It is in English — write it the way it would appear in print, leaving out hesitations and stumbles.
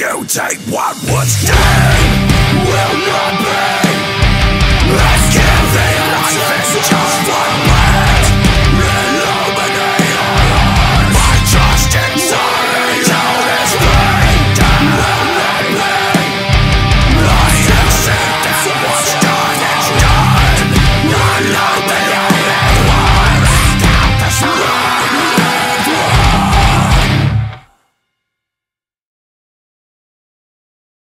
you take what was done will not be. Let's give the life is just one.